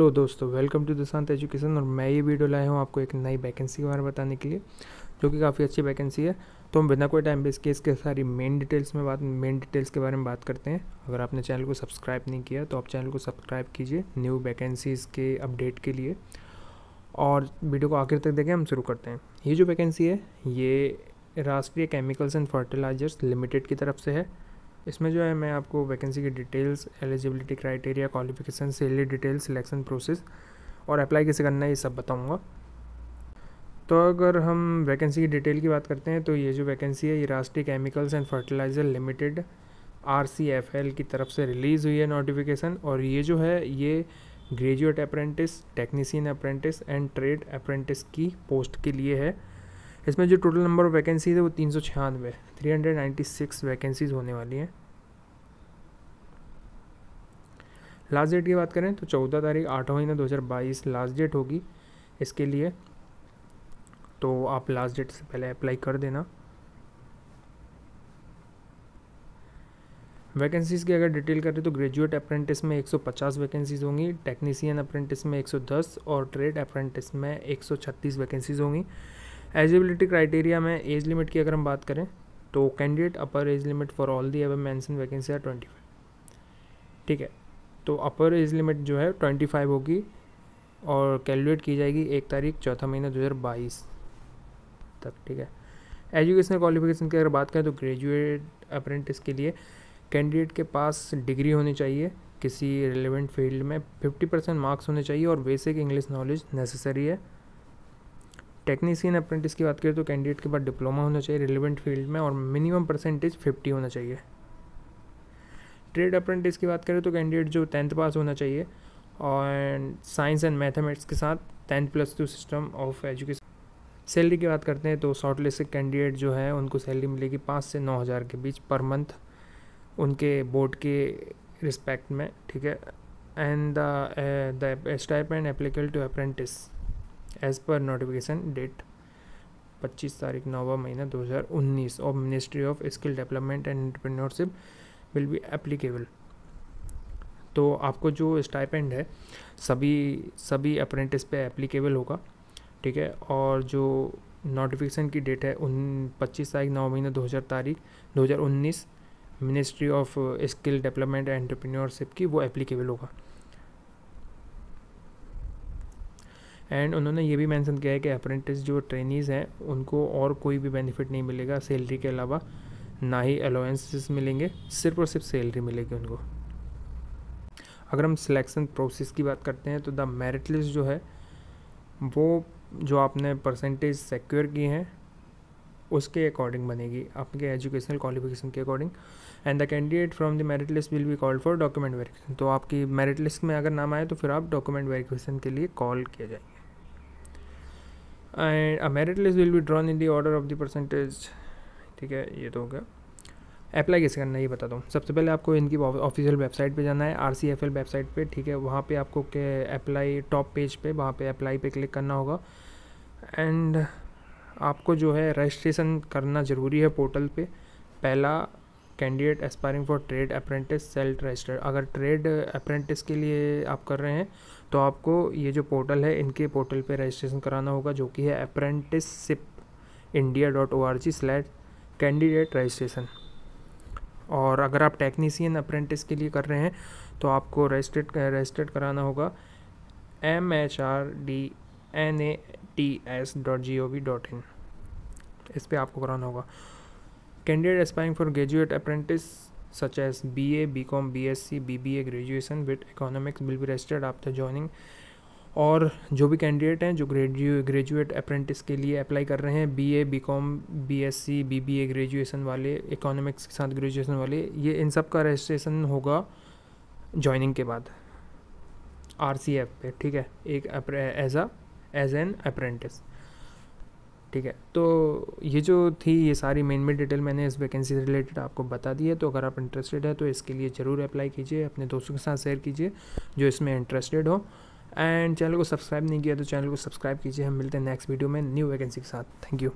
Hello दोस्तों, welcome to Dishant education. और मैं ये वीडियो लाया हूँ आपको एक नई वैकेंसी के बारे में बताने के लिए, जो कि काफ़ी अच्छी वैकेंसी है। तो हम बिना कोई टाइम वेस्ट किए इसके सारी मेन डिटेल्स के बारे में बात करते हैं। अगर आपने चैनल को सब्सक्राइब नहीं किया तो आप चैनल को सब्सक्राइब कीजिए न्यू वैकेंसीज़ के अपडेट के लिए, और वीडियो को आखिर तक देखें। हम शुरू करते हैं। ये जो वैकेंसी है ये Rashtriya chemicals and fertilisers limited की तरफ से है। इसमें जो है मैं आपको वैकेंसी की details, eligibility criteria, qualification, salary details, selection process और अप्लाई कैसे करना है ये सब बताऊंगा। तो अगर हम वैकेंसी की डिटेल की बात करते हैं तो ये जो वैकेंसी है ये Rashtriya chemicals and fertiliser Limited RCFL की तरफ से रिलीज़ हुई है नोटिफिकेशन। और ये जो है ये graduate apprentice, technician apprentice and trade apprentice की पोस्ट के लिए है। इसमें जो टोटल नंबर ऑफ वैकेंसीज है वो 396 वैकेंसीज होने वाली हैं। लास्ट डेट की बात करें तो 14 तारीख 8 महीना 2022 लास्ट डेट होगी इसके लिए, तो आप लास्ट डेट से पहले अप्लाई कर देना। वैकेंसीज की अगर डिटेल करें तो ग्रेजुएट अप्रेंटिस में 150 वैकेंसीज होंगी, टेक्नीसियन अप्रेंटिस में 110 और ट्रेड अप्रेंटिस में 136 वैकेंसीज होंगी। एलिजिबिलिटी क्राइटेरिया में एज लिमिट की अगर हम बात करें तो candidate upper age limit for all the above mention vacancy are 25। ठीक है, तो अपर एज लिमिट जो है 25 होगी और कैलकुलेट की जाएगी 1 तारीख 4 महीना 2022 तक। ठीक है, एजुकेशनल क्वालिफिकेशन की अगर बात करें तो ग्रेजुएट अप्रेंटिस के लिए कैंडिडेट के पास डिग्री होनी चाहिए किसी रिलेवेंट फील्ड में, 50% मार्क्स होने चाहिए और बेसिक इंग्लिश नॉलेज नेसेसरी है। टेक्नीसियन अप्रेंटिस की बात करें तो कैंडिडेट के पास डिप्लोमा होना चाहिए रिलेवेंट फील्ड में और मिनिमम परसेंटेज 50 होना चाहिए। ट्रेड अप्रेंटिस की बात करें तो कैंडिडेट जो 10th पास होना चाहिए और साइंस एंड मैथमेटिक्स के साथ 10+2 सिस्टम ऑफ एजुकेशन। सैलरी की बात करते हैं तो शॉर्ट लिस्ट कैंडिडेट जो है उनको सैलरी मिलेगी 5 से 9 हज़ार के बीच पर मंथ उनके बोर्ड के रिस्पेक्ट में। ठीक है, and the stipend applicable to apprentice as per notification date 25 तारीख 9वां महीना 2019 और ministry of skill development and entrepreneurship will be applicable. तो आपको जो स्टाइपेंड है सभी अप्रेंटिस पे एप्लीकेबल होगा। ठीक है, और जो नोटिफिकेशन की डेट है 25 तारीख 9 महीना 2019 ministry of skill development and entrepreneurship की वो एप्लीकेबल होगा। एंड उन्होंने ये भी मेंशन किया है कि अप्रेंटिस जो ट्रेनीज़ हैं उनको और कोई भी बेनिफिट नहीं मिलेगा सैलरी के अलावा, ना ही अलाउंसेस मिलेंगे, सिर्फ और सिर्फ सैलरी मिलेगी उनको। अगर हम सिलेक्शन प्रोसेस की बात करते हैं तो द मेरिट लिस्ट जो है वो जो आपने परसेंटेज सिक्योर की हैं उसके अकॉर्डिंग बनेगी, आपके एजुकेशनल क्वालिफिकेशन के according. And the candidate from the merit list will be called for document verification. तो आपकी मेरिट लिस्ट में अगर नाम आए तो फिर आप डॉक्यूमेंट वेरिफिकेशन के लिए कॉल किया जाएंगे। And a merit list will be drawn in the order of the percentage. ठीक है, ये तो हो गया। अप्लाई कैसे करना है ये बता दूँ। सबसे पहले आपको इनकी ऑफिशियल वेबसाइट पे जाना है, RCFL वेबसाइट पे। ठीक है, वहाँ पे आपको अप्लाई टॉप पेज पे वहाँ पे अप्लाई पे क्लिक करना होगा। एंड आपको जो है रजिस्ट्रेशन करना ज़रूरी है पोर्टल पे। पहला, candidate aspiring for trade apprentice self registered. अगर ट्रेड अप्रेंटिस के लिए आप कर रहे हैं तो आपको ये जो पोर्टल है इनके पोर्टल पे रजिस्ट्रेशन कराना होगा, जो कि है apprenticeshipindia.org/candidate-registration। और अगर आप टेक्नीसियन अप्रेंटिस के लिए कर रहे हैं तो आपको रजिस्टर्ड कराना होगा MHRDNATS.gov.in। इस पर आपको कराना होगा। Candidate aspiring for graduate apprentice such as BA, BCom, BSc, BBA graduation with economics will be registered after joining. और जो भी कैंडिडेट हैं जो ग्रेजुएट अप्रेंटिस के लिए अप्लाई कर रहे हैं, BA, BCom, BSc, BBA graduation वाले, इकोनॉमिक्स के साथ ग्रेजुएशन वाले, ये इन सब का रजिस्ट्रेशन होगा जॉइनिंग के बाद RCF पे। ठीक है, एक एज एन अप्रेंटिस। ठीक है, तो ये जो थी ये सारी मेन डिटेल मैंने इस वैकेंसी से रिलेटेड आपको बता दी है। तो अगर आप इंटरेस्टेड है तो इसके लिए ज़रूर अप्लाई कीजिए, अपने दोस्तों के साथ शेयर कीजिए जो इसमें इंटरेस्टेड हो। एंड चैनल को सब्सक्राइब नहीं किया तो चैनल को सब्सक्राइब कीजिए। हम मिलते हैं नेक्स्ट वीडियो में न्यू वैकेंसी के साथ। Thank you.